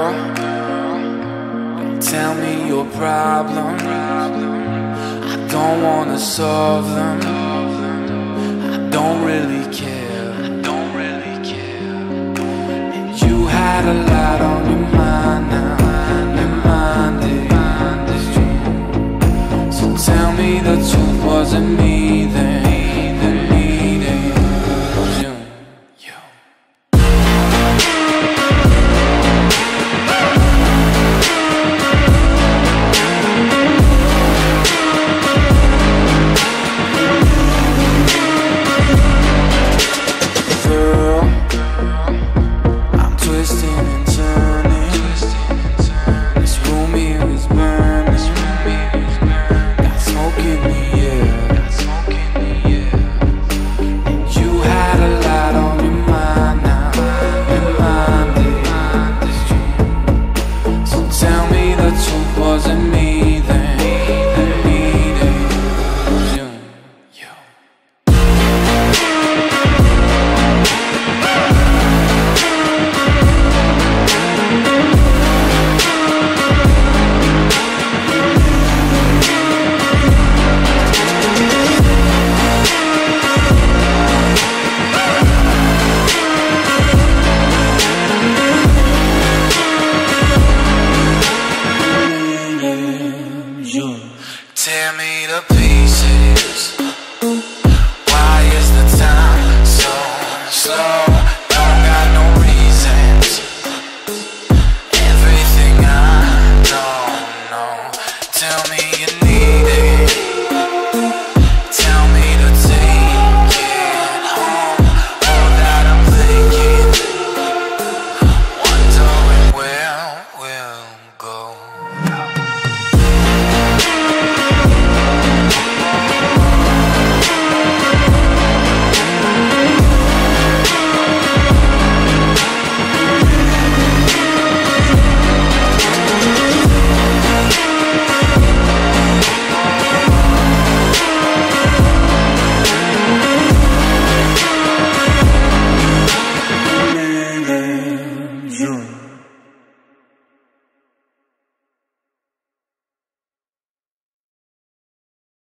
girl, don't tell me your problems. I don't wanna solve them. I don't really care. And you had a lot on.